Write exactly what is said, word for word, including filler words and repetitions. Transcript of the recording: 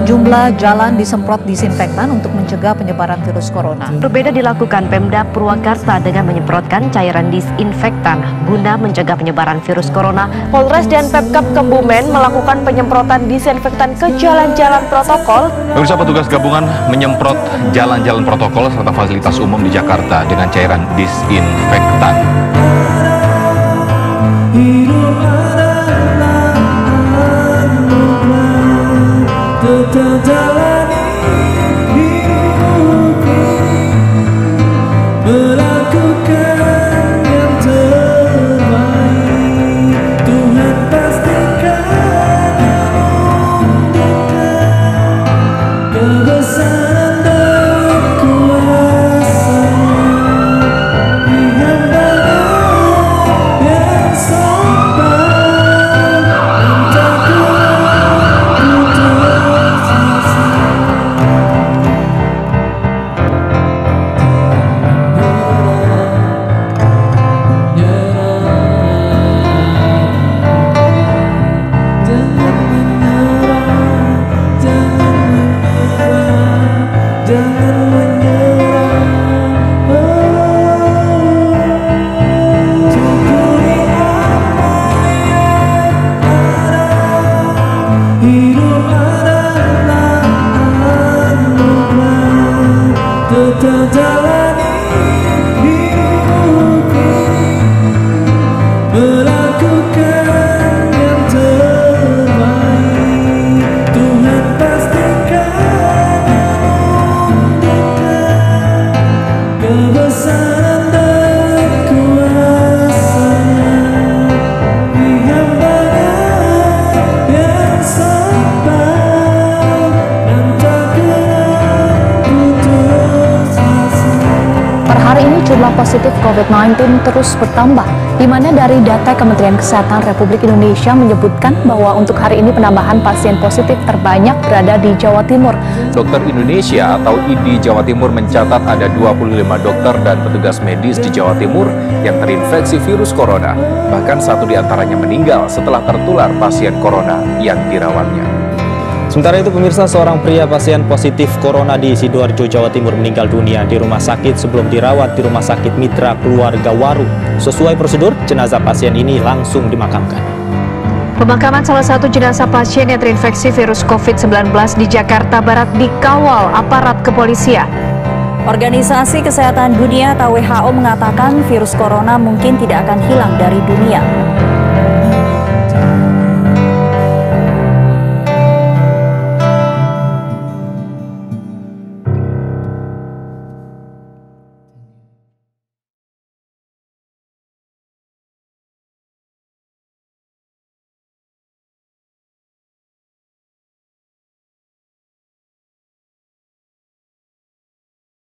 Sejumlah jalan disemprot disinfektan untuk mencegah penyebaran virus corona. Berbeda dilakukan Pemda Purwakarta dengan menyemprotkan cairan disinfektan guna mencegah penyebaran virus corona. Polres dan Pemkab Kebumen melakukan penyemprotan disinfektan ke jalan-jalan protokol. Pemirsa, petugas gabungan menyemprot jalan-jalan protokol serta fasilitas umum di Jakarta dengan cairan disinfektan. Positif COVID sembilan belas terus bertambah, di mana dari data Kementerian Kesehatan Republik Indonesia menyebutkan bahwa untuk hari ini penambahan pasien positif terbanyak berada di Jawa Timur. Dokter Indonesia atau I D I Jawa Timur mencatat ada dua puluh lima dokter dan petugas medis di Jawa Timur yang terinfeksi virus corona. Bahkan satu di antaranya meninggal setelah tertular pasien corona yang dirawatnya. Sementara itu, pemirsa, seorang pria pasien positif corona di Sidoarjo, Jawa Timur meninggal dunia di rumah sakit sebelum dirawat di rumah sakit Mitra Keluarga Waru. Sesuai prosedur, jenazah pasien ini langsung dimakamkan. Pemakaman salah satu jenazah pasien yang terinfeksi virus COVID sembilan belas di Jakarta Barat dikawal aparat kepolisian. Organisasi Kesehatan Dunia atau W H O mengatakan virus corona mungkin tidak akan hilang dari dunia.